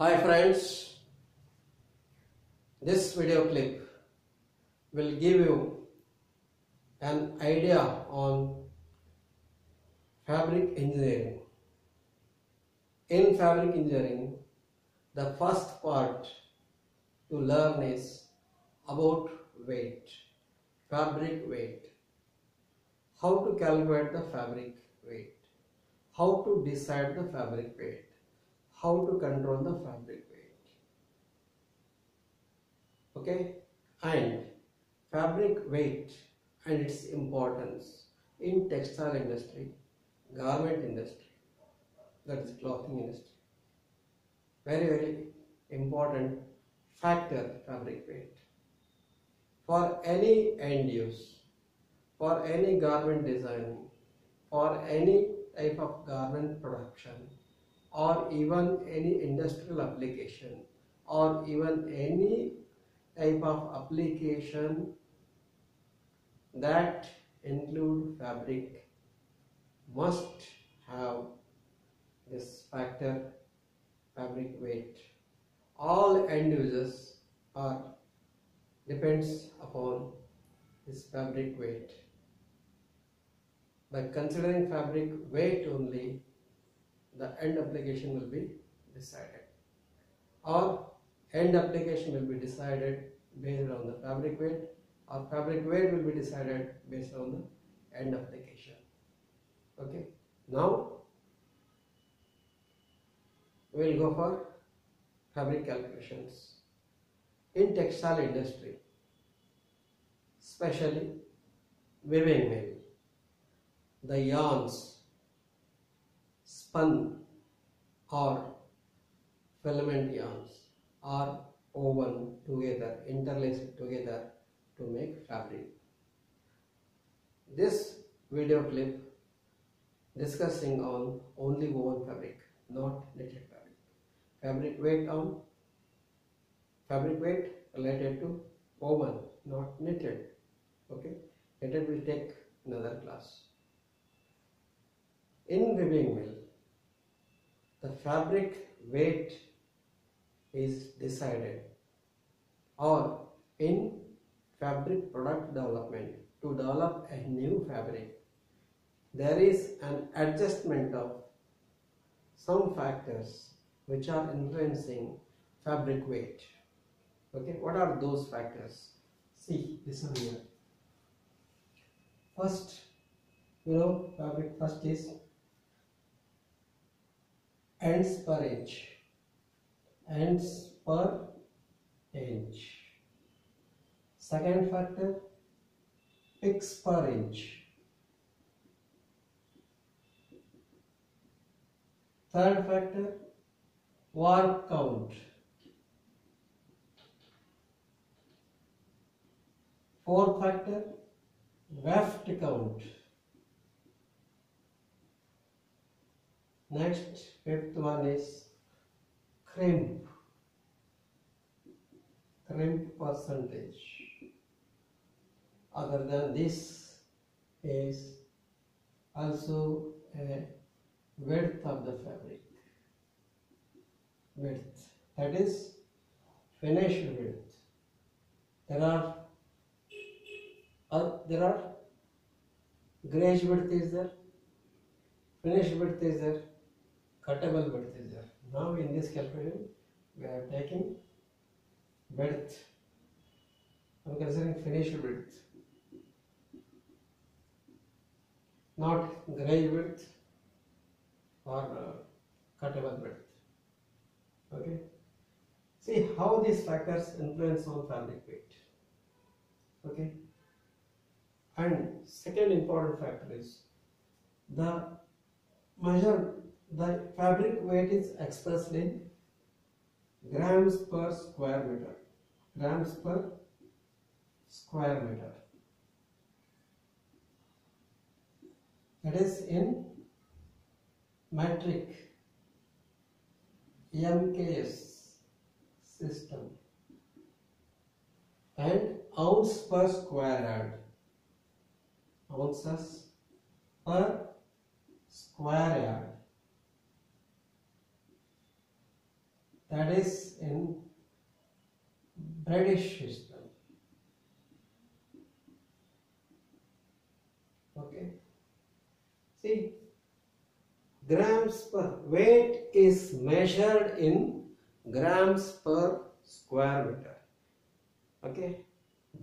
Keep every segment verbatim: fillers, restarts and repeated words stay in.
Hi friends, this video clip will give you an idea on fabric engineering. In fabric engineering, the first part to learn is about weight, fabric weight, how to calculate the fabric weight, how to decide the fabric weight, how to control the fabric weight, okay, and fabric weight and its importance in textile industry, garment industry, that is clothing industry. Very very important factor, fabric weight, for any end use, for any garment designing, for any type of garment production, or even any industrial application, or even any type of application that include fabric must have this factor, fabric weight. All end uses are depends upon this fabric weight. By considering fabric weight only, the end application will be decided, or end application will be decided based on the fabric weight, or fabric weight will be decided based on the end application. Okay, now we will go for fabric calculations in textile industry, especially weaving mill. The yarns spun or filament yarns are woven together, interlaced together to make fabric. This video clip discussing on only woven fabric, not knitted fabric. Fabric weight on fabric weight related to woven, not knitted. Okay, knitted will take another class. In weaving mill, the fabric weight is decided, or in fabric product development, to develop a new fabric, there is an adjustment of some factors which are influencing fabric weight. Okay, what are those factors? See, listen here. First, you know, fabric first is ends per inch, ends per inch. Second factor, picks per inch. Third factor, warp count. Fourth factor, weft count. Next, fifth one is crimp, crimp percentage. Other than this is also a width of the fabric, width, that is finish width. There are, uh, there are gauge width is there, finish width is there, cuttable width is there. Now in this calculation we are taking width. I am considering finish width, not grade width or uh, cuttable width. Okay. See how these factors influence on fabric weight. Okay. And second important factor is the measure. The fabric weight is expressed in grams per square meter, grams per square meter, that is in metric M K S system, and ounce per square yard, ounces per square yard. that is in British system. Okay. See, grams per weight is measured in grams per square meter. Okay.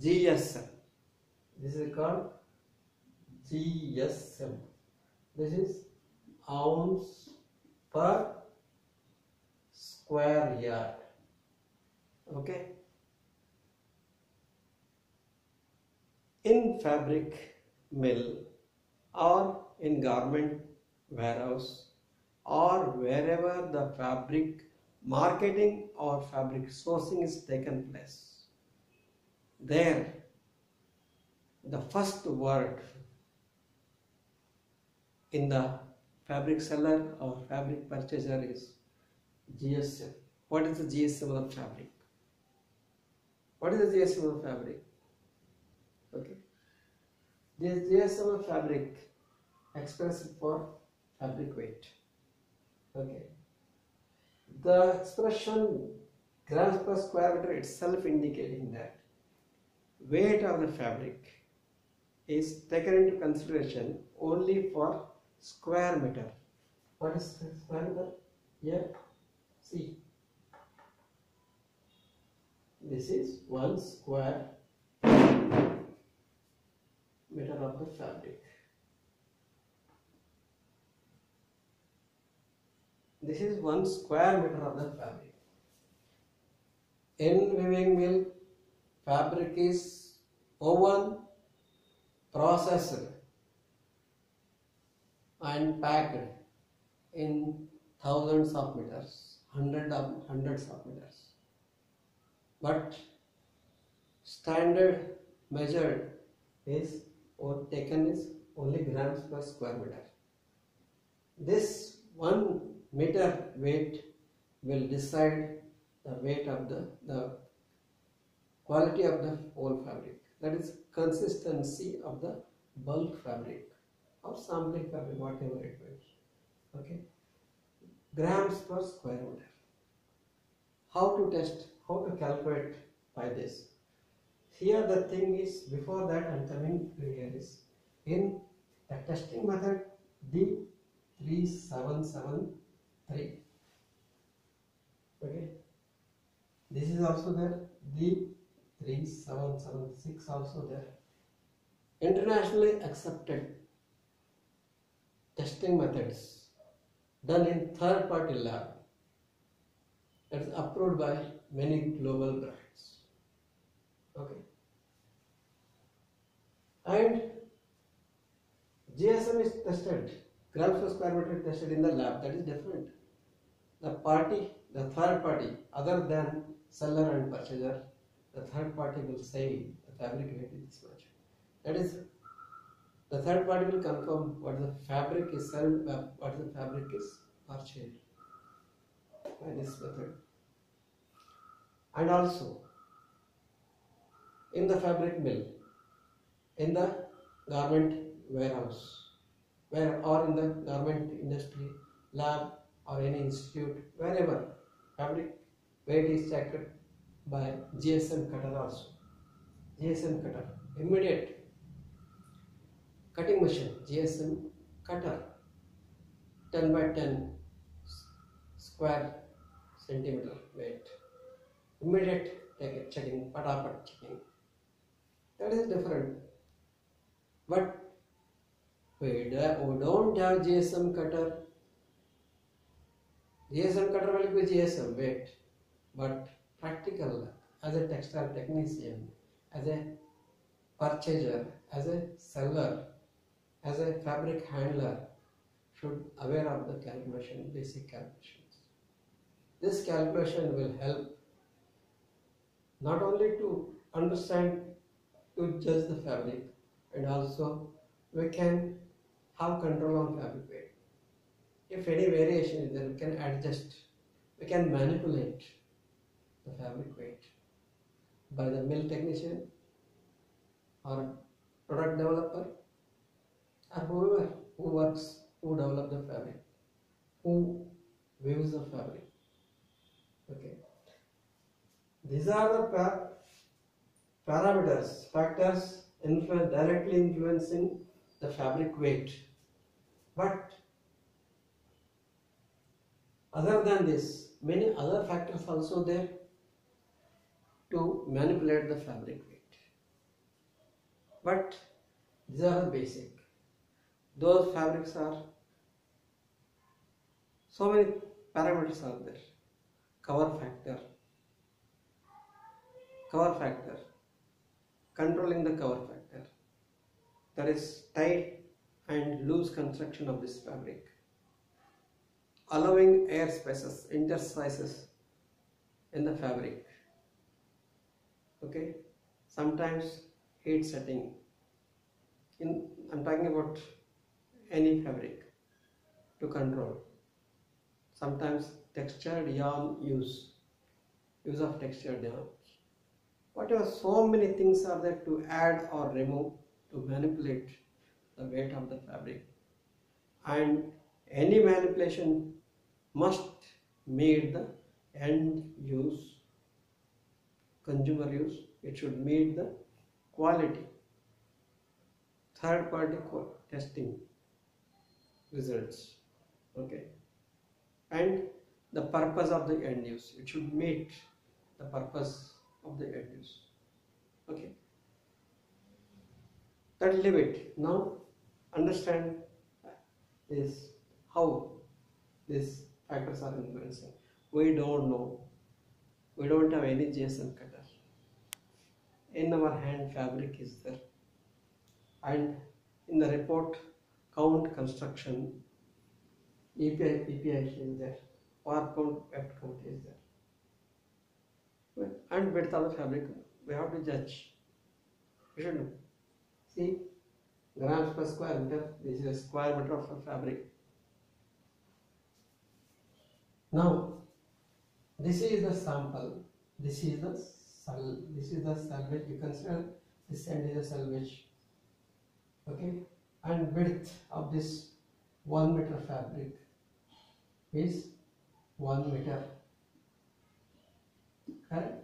G S M. This is called G S M. This is ounce per square yard. Okay. In fabric mill or in garment warehouse or wherever the fabric marketing or fabric sourcing is taken place, there the first word in the fabric seller or fabric purchaser is G S M. What is the G S M of fabric? What is the G S M of fabric? Okay. This G S M of fabric expresses for fabric weight. Okay. The expression grams per square meter itself indicating that weight of the fabric is taken into consideration only for square meter. What is square meter? Here, see, this is one square meter of the fabric. This is one square meter of the fabric. In weaving mill, fabric is woven, processed and packed in thousands of meters, hundreds of hundreds of meters. But standard measured is or taken is only grams per square meter. This one meter weight will decide the weight of the, the quality of the whole fabric, that is consistency of the bulk fabric or sampling fabric, whatever it is. Okay. Grams per square meter. How to test, how to calculate by this? Here the thing is, before that I am coming here is, in the testing method D three seven seven three. Okay. This is also there, D three seven seven six also there. Internationally accepted testing methods done in third party lab that is approved by many global brands. Okay. And G S M is tested, grams per square meter tested in the lab, that is different. The party, the third party other than seller and purchaser, the third party will say the fabric weight is this much. That is, the third party will confirm what the fabric is sold, what the fabric is purchased by this method. And also in the fabric mill, in the garment warehouse, where or in the garment industry lab or any institute, wherever fabric weight is checked by G S M cutter also. G S M cutter, immediate cutting machine, G S M cutter, ten by ten square centimeter weight, immediate checking, patapat checking. That is different. But we don't have G S M cutter. G S M cutter will be G S M weight, but practical as a textile technician, as a purchaser, as a seller, as a fabric handler should aware of the calculation, basic calculations. This calculation will help not only to understand, to judge the fabric, and also we can have control on fabric weight. If any variation is there, we can adjust, we can manipulate the fabric weight by the mill technician or product developer or whoever who works, who develops the fabric, who weaves the fabric. Okay. These are the pa parameters factors influence directly influencing the fabric weight, but other than this many other factors also there to manipulate the fabric weight, but these are the basic. Those fabrics are so many parameters are there. Cover factor, cover factor, controlling the cover factor, that is tight and loose construction of this fabric, allowing air spaces, interstices in the fabric, okay, sometimes heat setting in, I'm talking about any fabric to control, sometimes textured yarn use use of textured yarn, whatever, so many things are there to add or remove to manipulate the weight of the fabric, and any manipulation must meet the end use, consumer use, it should meet the quality, third party testing results, okay, and the purpose of the end use, it should meet the purpose of the end use, okay. That limit. Now understand is how these factors are influencing. We don't know. We don't have any G S M cutter. In our hand, fabric is there, and in the report, count construction, E P I, P P I is there, power count, weft count is there. And width of the fabric, we have to judge. We should know. See, grams per square meter. This is a square meter of a fabric. Now, this is the sample. This is the sal. This is the selvage. You consider this end is a selvage. Okay, and width of this one meter fabric is one meter. Correct.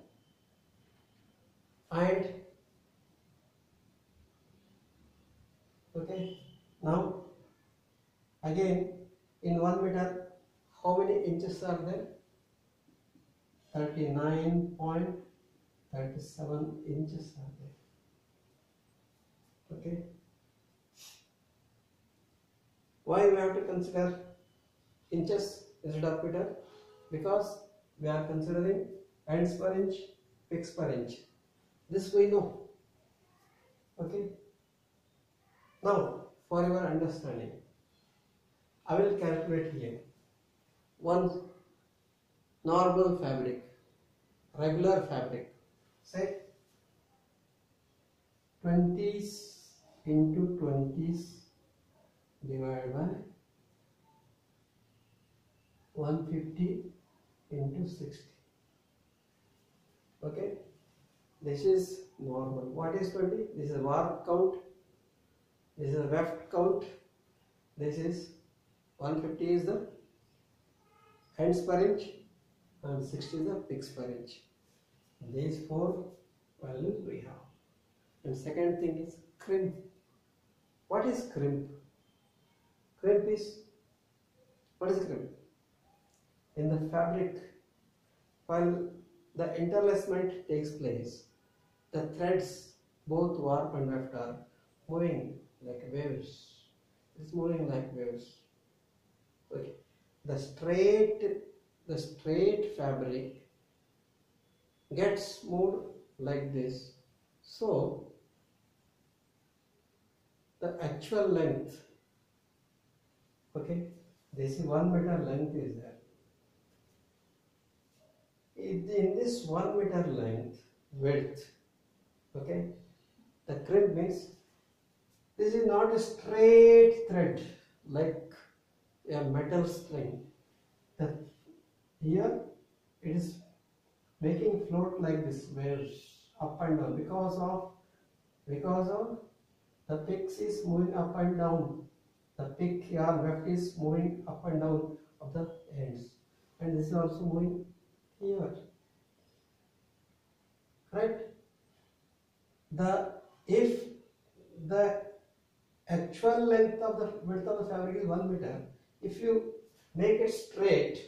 And okay, now again in one meter how many inches are there? thirty-nine point three seven inches are there. Okay. Why we have to consider inches instead of meter? Because we are considering hands per inch, picks per inch. This we know. Okay. Now, for your understanding, I will calculate here one normal fabric, regular fabric, say twenties into twenties divided by one hundred fifty into sixty. Okay, this is normal. What is twenty? This is warp count. This is a weft count. This is one hundred fifty is the hands per inch and sixty is the picks per inch. These four values we have. And second thing is crimp. What is crimp? Crimp is what is crimp? In the fabric, while the interlacement takes place, the threads, both warp and weft, are moving like waves. It's moving like waves. Okay. The straight, the straight fabric gets moved like this. So the actual length, okay, this is one meter length is there. In this one meter length width, okay, the crimp means this is not a straight thread like a metal string. The, here it is making float like this waves up and down because of because of the picks is moving up and down. The pick here weft is moving up and down of the ends, and this is also moving here, right? The if the actual length of the width of the fabric is one meter, if you make it straight,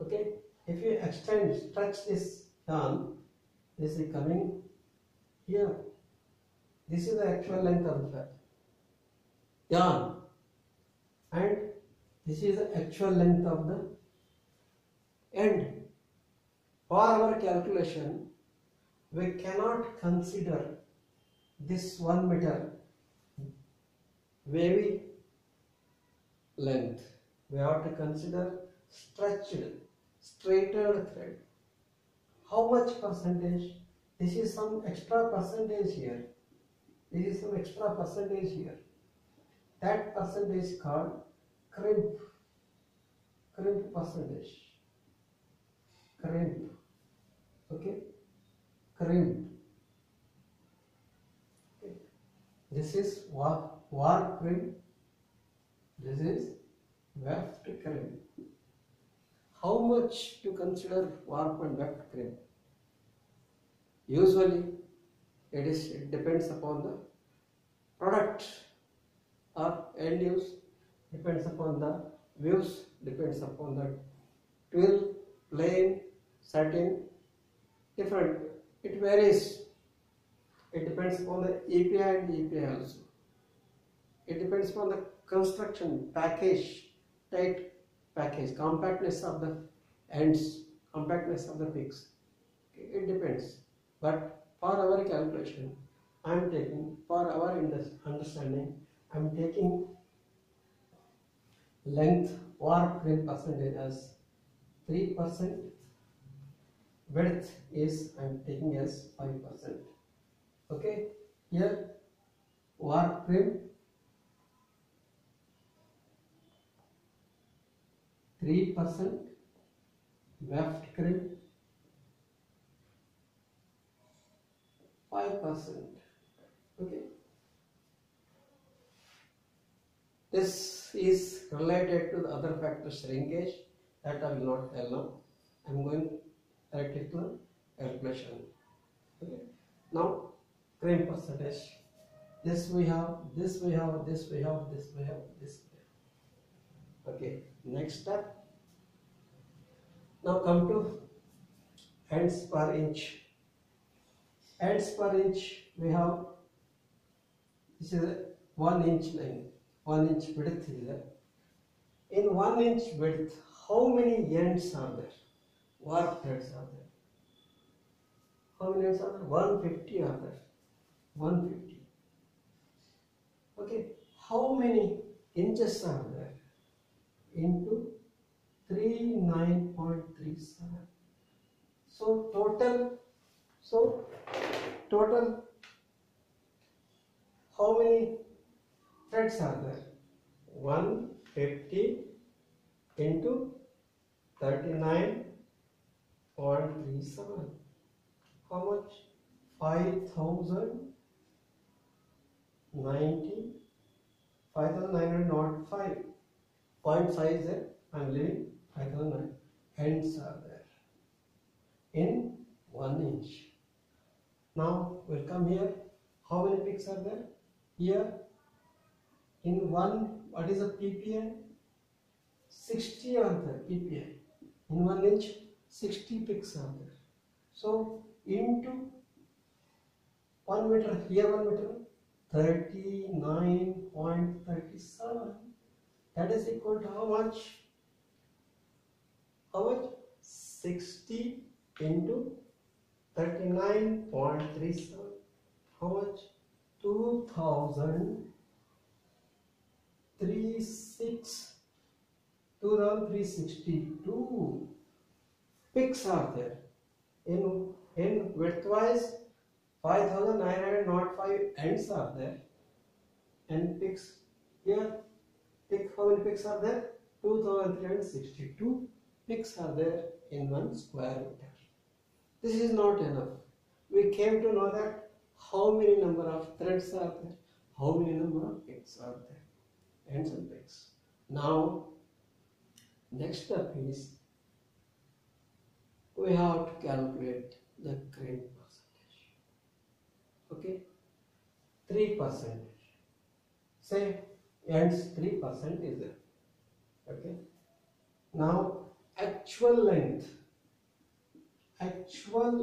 okay, if you extend, stretch this yarn, this is coming here. This is the actual length of the fabric, yarn, and this is the actual length of the end. For our calculation, we cannot consider this one meter wavy length. We have to consider stretched, straightened thread. How much percentage? This is some extra percentage here. This is some extra percentage here. That percentage is called crimp. Crimp percentage. Crimp. Okay? Crimp. Okay. This is warp, warp crimp. This is weft crimp. How much to consider warp and weft crimp? Usually it is it depends upon the product or end use, depends upon the views, depends upon the twill, plain, satin, different. It varies. It depends upon the E P I and E P I also. It depends upon the construction, package, tight package, compactness of the ends, compactness of the peaks. It depends. But for our calculation, I am taking, for our understanding, I am taking length warp crimp percentage as three percent. Width is, I am taking as five percent. Okay, here warp crimp three percent, weft crimp five percent. Okay, this is related to the other factor shrinkage that I will not tell now. I am going directly to calculation. Okay. Now crimp percentage. This we have, this we have, this we have, this we have, this we have. Okay, next step. Now come to ends per inch. Ends per inch we have, this is one inch length, one inch width is there. In one inch width, how many ends are there? Warp threads are there. How many ends are there? one hundred fifty are there. one hundred fifty. Okay, how many inches are there? Into thirty-nine point three seven. So total, so total, how many threads are there? one hundred fifty into thirty-nine point three seven. How much? five thousand ninety. five thousand nine hundred, not five. zero point five is there. I am leaving five thousand nine hundred. Ends are there in one inch. Now we will come here. How many peaks are there? Here in one, what is the P P I? sixty are there, P P I. In one inch, sixty peaks are there. So into one meter, here one meter, thirty-nine point three seven. That is equal to how much? How much? sixty into thirty-nine point three seven. How much? two thousand thirty-six. two thousand three hundred sixty-two peaks are there. In, in width wise, five thousand nine hundred, not five ends are there. And peaks here, pick how many peaks are there? two thousand three hundred sixty-two peaks are there in one square meter. This is not enough. We came to know that how many number of threads are there, how many number of peaks are there, ends and peaks. Now, next step is we have to calculate the green percentage. Okay, three percent, say hence three percent is there. Okay, now actual length, actual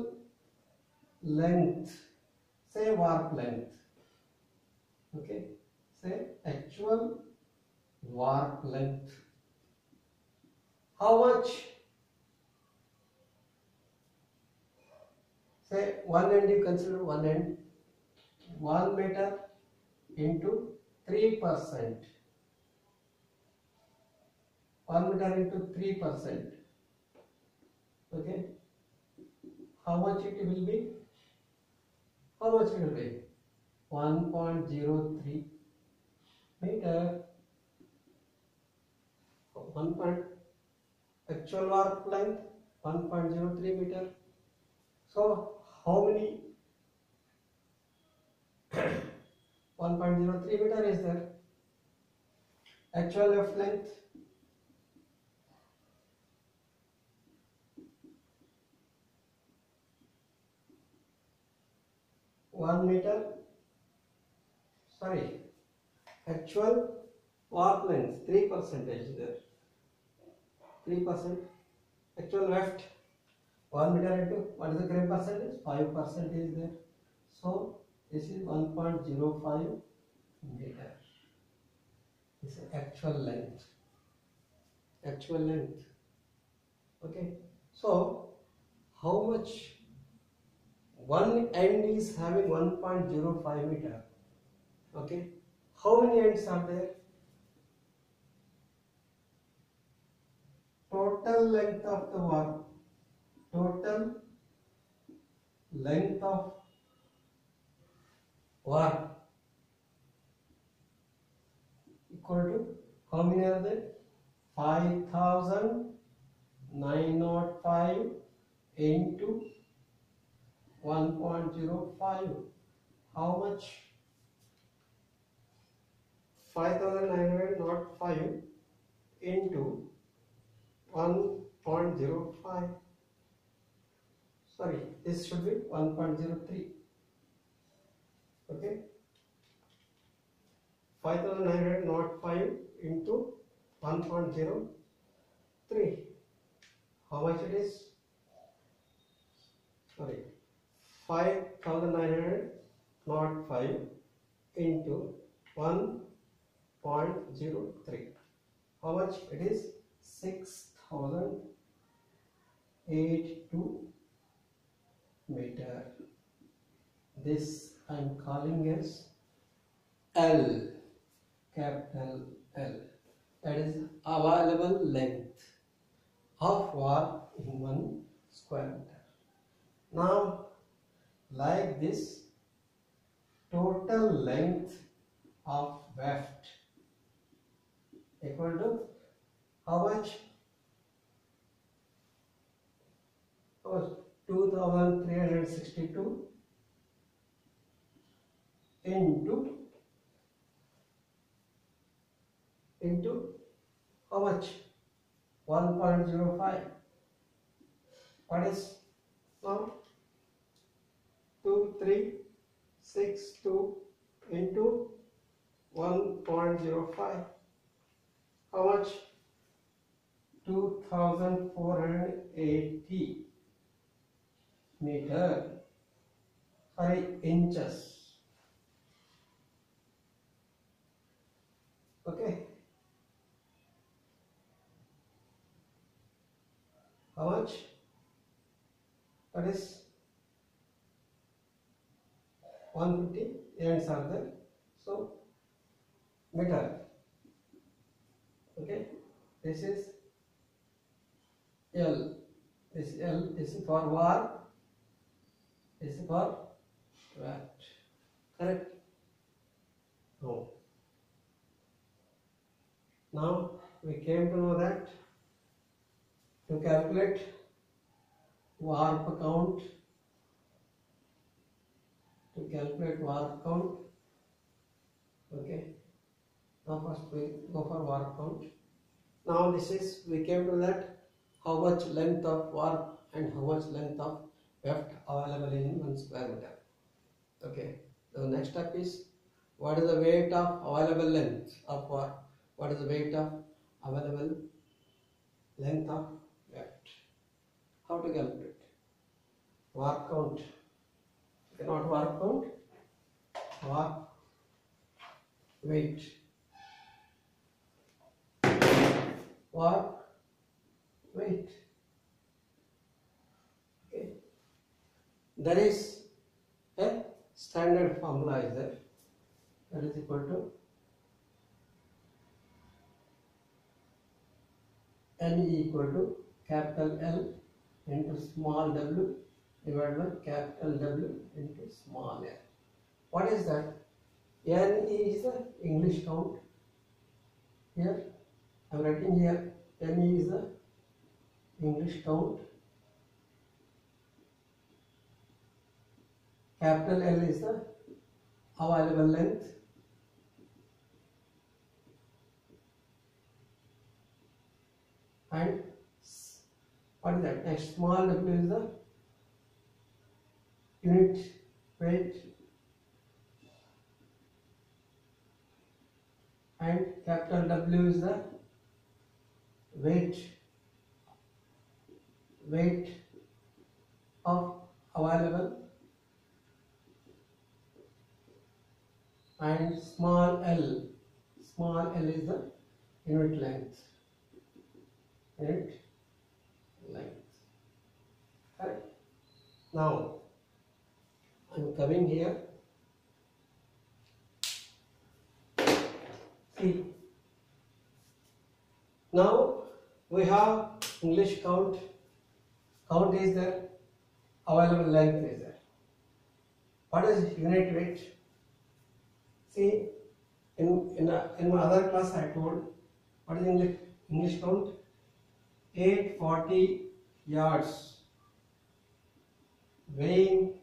length, say warp length. Okay, say actual warp length, how much? Say one end, you consider one end, one meter into three percent, one meter into three percent. Okay, how much it will be? How much it will be? one point zero three meter. One point, actual warp length one point zero three meter. So how many one point zero three meter is there? Actual F length one meter. Sorry, actual warp length three percentage there. Three percent. Actual left one meter into what is the grey percentage? Five percent is there. So this is one point zero five meter. This is actual length. Actual length. Okay. So how much? One end is having one point zero five meter. Okay, how many ends are there? Total length of the warp, total length of warp equal to how many are there? Five thousand nine hundred five into one point zero five. How much? five thousand nine hundred five into one point zero five. Sorry, this should be one point zero three. Okay, five thousand nine hundred five into one point zero three. How much it is? Sorry, five thousand nine hundred five into one point zero three. How much it is? six thousand eighty-two meter. This I am calling as L, capital L. That is available length of warp in one square meter. Now, like this, total length of weft equal to how much? Oh, two thousand three hundred sixty-two into into how much? one point zero five. What is now? two three six two into one point zero five. How much? two thousand four hundred eighty meter. Sorry, inches. Okay. How much? That is one hundred fifty ends are there. So meter. Okay, this is L. This L is for warp. This is for watt. Correct? No. Now we came to know that to calculate warp count, to calculate warp count. Okay, now first we go for warp count. Now this is, we came to that how much length of warp and how much length of weft available in one square meter. Okay, the next step is what is the weight of available length of what? What is the weight of available length of weft? How to calculate? Work count. Okay, not work count, work weight. Work weight. Okay. There is a standard formula is there. That is equal to N equal to capital L into small w divided by capital W into small l. What is that? N is the English count. Here I am writing here N is the English count. Capital L is the available length. And what is that? Next, small w is the unit weight and capital W is the weight weight of available, and small l small l is the unit length unit length. Correct. Now I am coming here. See, now we have English count, count is there, available length is there. What is unit weight? See, in, in, a, in my other class I told, what is English, English count? eight hundred forty yards, weighing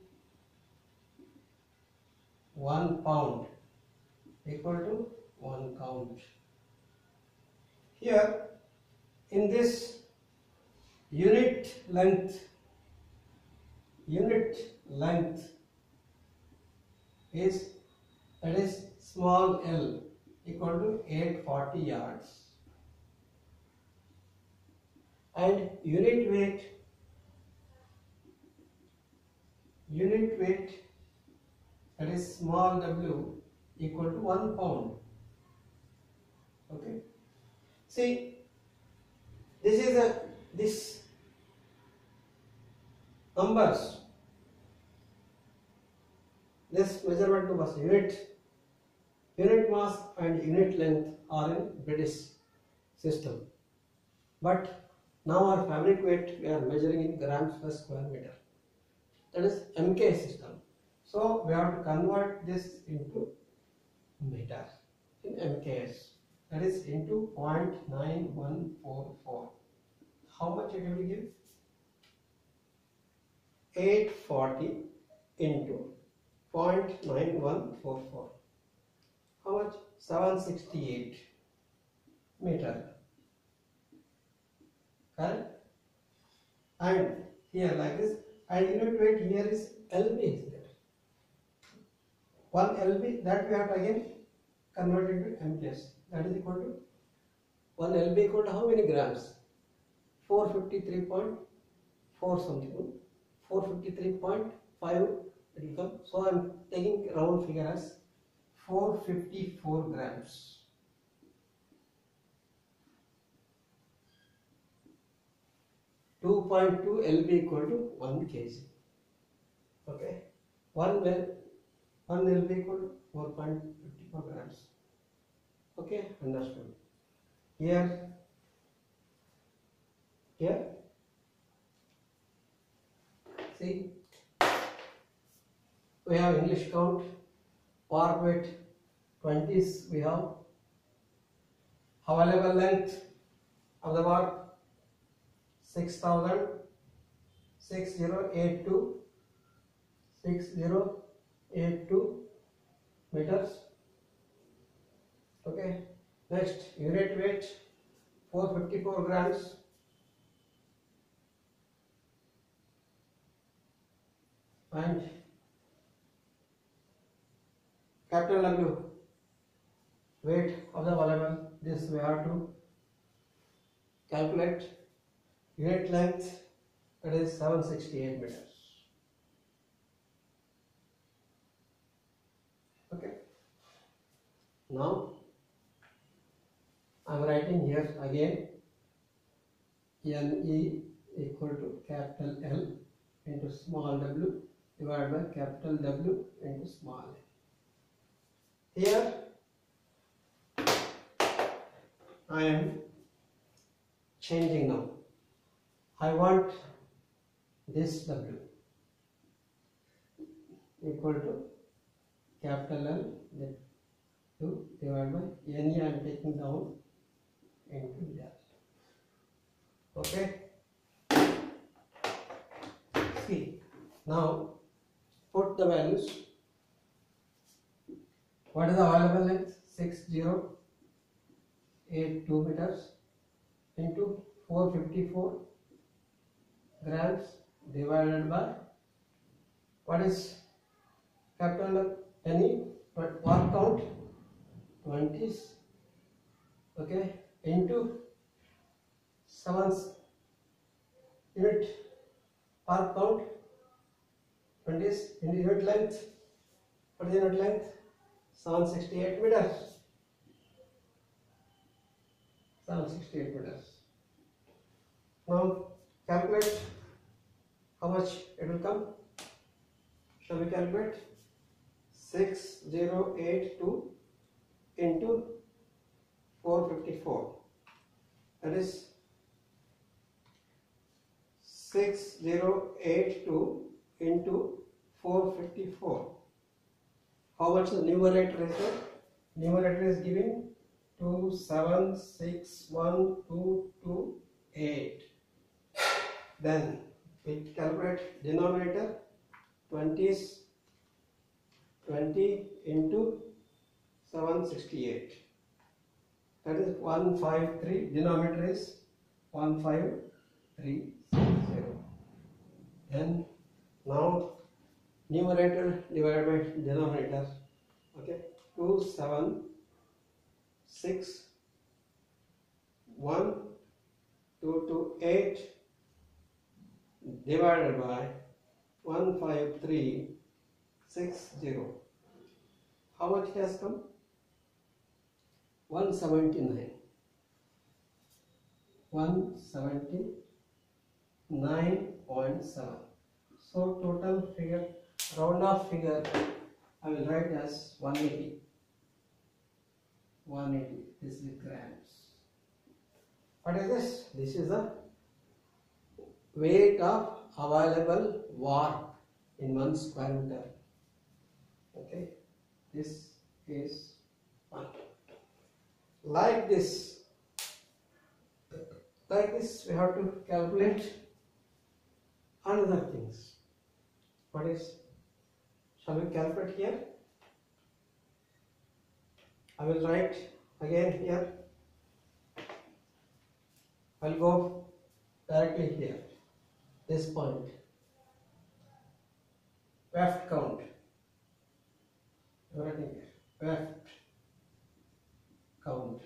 one pound, equal to one count. Here in this unit length, unit length is, that is small l equal to eight hundred forty yards, and unit weight unit weight that is small w equal to one pound. Okay, see, this is a this numbers, this measurement was unit unit mass and unit length are in British system, but now our fabric weight we are measuring in grams per square meter, that is M K system. So we have to convert this into meter in M K S, that is into zero point nine one four four. How much it will give? eight hundred forty into zero point nine one four four. How much? seven hundred sixty-eight meter. Correct? And here like this, and unit weight here is L B is there. one L B, that we have to again convert into M K S. That is equal to one L B equal to how many grams? four hundred fifty-three point four something. four hundred fifty-three point five it will come. So I am taking round figure as four hundred fifty-four grams. two point two L B equal to one kilogram. Okay. one L B equal to four point five four grams. Okay, understood. Here, here, see, we have English count, work weight twenties, we have available length of the work six thousand six thousand eighty-two meters. Okay, next unit weight four hundred fifty-four grams, and capital W, weight of the volume. This we have to calculate. Unit length, it is seven hundred sixty-eight meters. Okay, now I am writing here again N E equal to capital L into small w divided by capital W into small l. Here I am changing now. I want this W equal to capital L to divided by N E I am taking down into that. Okay. See, now put the values. What is the available length? six thousand eighty-two meters into four hundred fifty-four grams divided by what is capital N E, but part count twenties, okay, into seven unit part count twenties in unit length. What is unit length? seven hundred sixty-eight meters. seven hundred sixty-eight meters. Now calculate how much it will come. Shall we calculate? six thousand eighty-two into four hundred fifty-four. That is six thousand eighty-two into four hundred fifty-four. How much the numerator is there? Numerator is giving two seven six one two two eight. Then we calculate denominator, twenties, twenty into seven hundred sixty-eight. That is one hundred fifty-three. Denominator is one hundred fifty-three sixty. Then now numerator divided by denominator, okay, two seven six one two two eight divided by one hundred fifty-three sixty. How much it has come? one hundred seventy-nine. one hundred seventy-nine point seven. So total figure, round off figure, I will write as one hundred eighty. one hundred eighty. This is grams. What is this? This is the weight of available warp in one square meter. Okay, this is one. Like this, like this, we have to calculate another things. What is? Shall we calculate here? I will write again here. I will go directly here. This point. Weft count. Everything here. Weft count.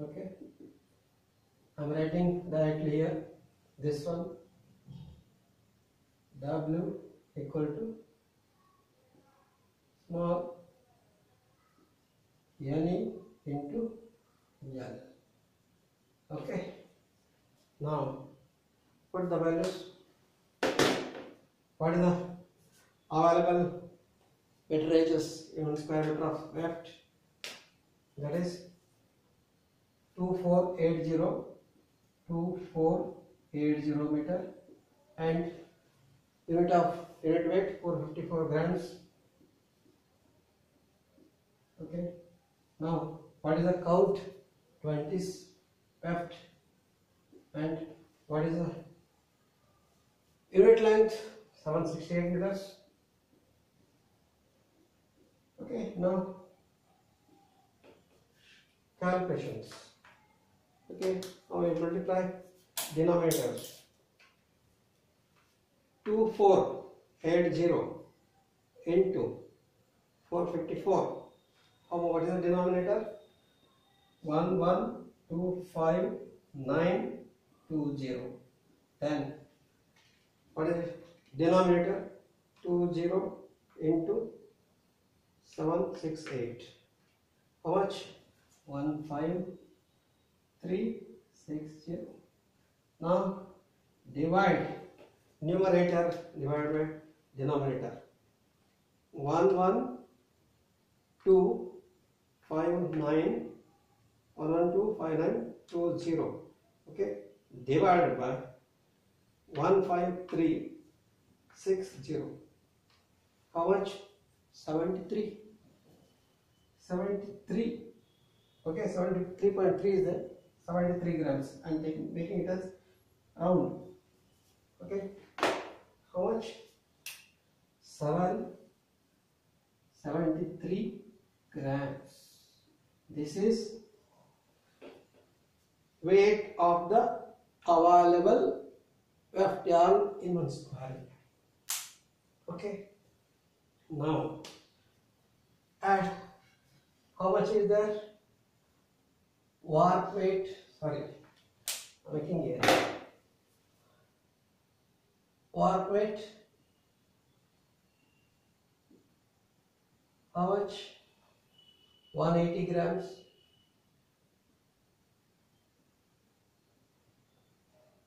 Okay. I am writing directly here. This one. W equal to small N E into L. Okay. Now put the values. What is the available meterages in square meter of weft? That is two thousand four hundred eighty meter, and unit of unit weight four hundred fifty-four grams. Okay. Now, what is the count? twenties, weft, and what is the unit length? seven hundred sixty-eight meters. Okay, now calculations. Okay, now we multiply denominators. two four eight zero into four fifty-four. How what is the denominator? one one two five nine two zero. Then what is it? Denominator two zero into seven six eight. How much? one five three six zero. Now divide numerator divided by denominator. one one two five nine one one two five nine two zero. Okay, divided by one five three six zero. How much? seventy-three. seventy-three. Okay, seventy-three point three is there. seventy-three grams. I am taking making it as round. Okay, how much? seven seventy-three grams. This is weight of the available weft yarn in one square. Okay, now add. How much is there? Warp weight, sorry, I'm making here warp weight. How much? one hundred eighty grams.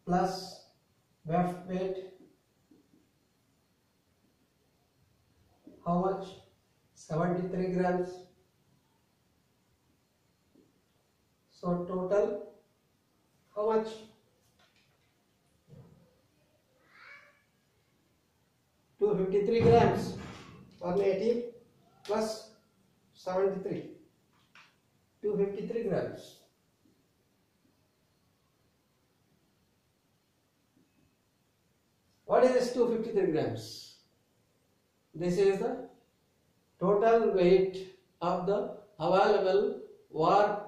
Plus weft weight. How much? seventy-three grams. So total, how much? two hundred fifty-three grams. one hundred eighty plus seventy-three. two hundred fifty-three grams. What is this two hundred fifty-three grams? This is the total weight of the available warp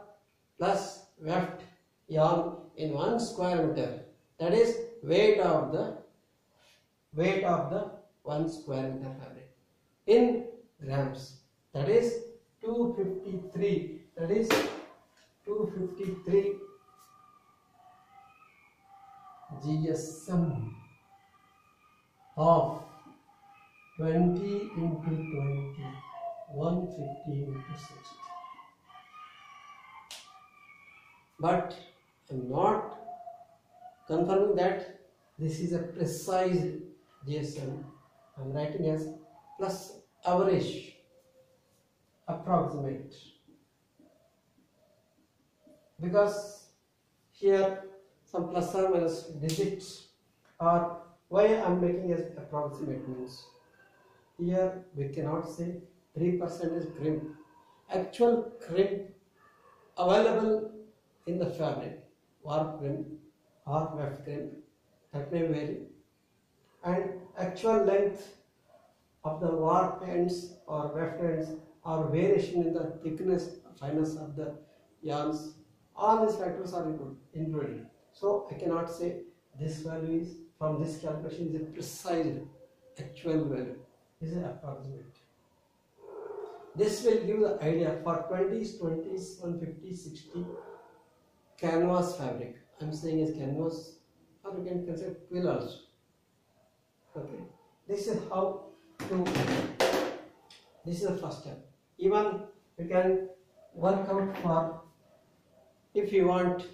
plus weft yarn in one square meter. That is weight of the weight of the one square meter fabric in grams. That is two hundred fifty-three. That is two hundred fifty-three G S M of twenty into twenty, one hundred fifty into sixty. But I am not confirming that this is a precise G S M. I am writing as plus average, approximate. Because here some plus or minus digits are. Why I am making as approximate means here we cannot say three percent is crimp. Actual crimp available in the fabric, warp crimp or weft crimp, that may vary, and actual length of the warp ends or weft ends or variation in the thickness, fineness of the yarns. All these factors are included. So I cannot say this value is from this calculation is a precise actual value. This is approximate. This will give the idea for twenties, twenties, one fifty, sixty canvas fabric. I am saying is canvas, or you can consider quill also. Okay. This is how to. This is the first step. Even you can work out for. If you want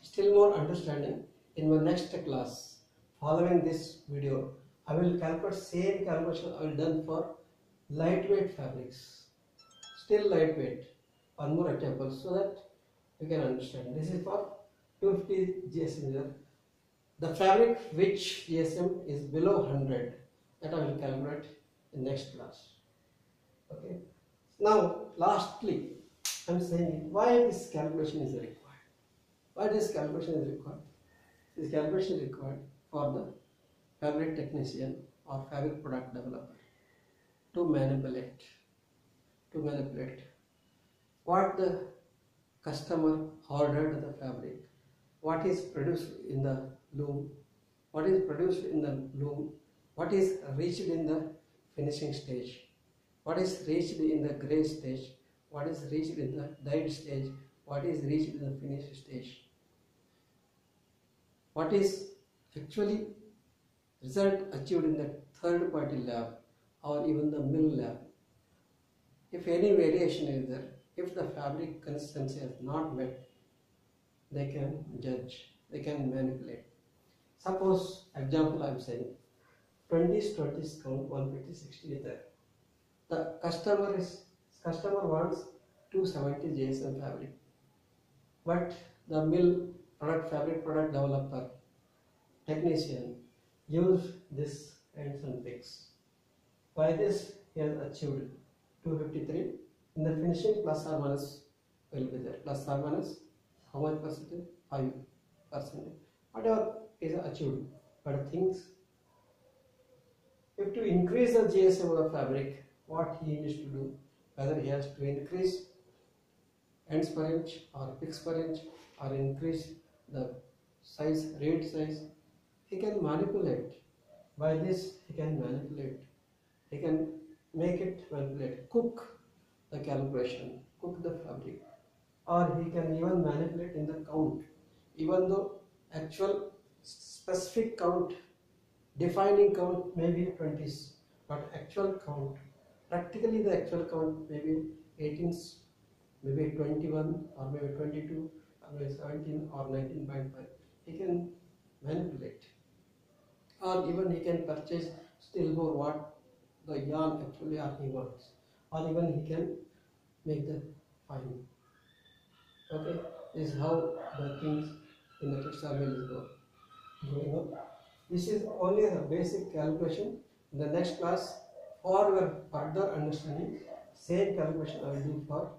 still more understanding, in my next class, following this video, I will calculate same calculation I will done for lightweight fabrics, still lightweight. One more example so that you can understand. This is for two hundred fifty G S M. The fabric which G S M is below one hundred, that I will calculate in next class. Okay. Now, lastly, I am saying why this calculation is required. Why this calculation is required? This calculation is required for the fabric technician or fabric product developer to manipulate, to manipulate what the customer ordered the fabric, what is produced in the loom, what is produced in the loom, what is reached in the finishing stage, what is reached in the grey stage, what is reached in the dyed stage, what is reached in the finished stage, what is actually result achieved in the third party lab or even the mill lab. If any variation is there, if the fabric consistency is not met, they can judge, they can manipulate. Suppose, example I am saying, twenties, twenties count, one fifty, sixty is there. The customer is customer wants two seventy G S M fabric, but the mill product fabric product developer, technician use this and some picks. By this he has achieved two fifty-three. In the finishing, plus or minus will be there. Plus or minus how much percentage? five percent. Whatever is achieved. But things, if to increase the G S M of the fabric, what he needs to do, whether he has to increase ends per inch or picks per inch or increase the size, reed size, he can manipulate. By this he can manipulate, he can make it manipulate, cook the calculation, cook the fabric, or he can even manipulate in the count, even though actual specific count, defining count may be twenties, but actual count, practically the actual count may be eighteens, maybe twenty-one or maybe twenty-two or maybe seventeen or nineteen point five, he can manipulate. Or even he can purchase still more what the yarn actually or he wants, or even he can make the fine. Okay, this is how the things in the textile mill is going on. This is only a basic calculation. In the next class, for your further understanding, same calculation I will do for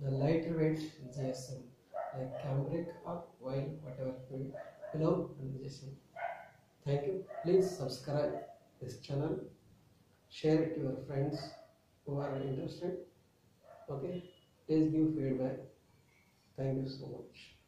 the lighter weight G S M, like cambric or oil, whatever it may be. Hello, G S M. Thank you. Please subscribe this channel, share it to your friends who are interested. Okay, please give feedback. Thank you so much.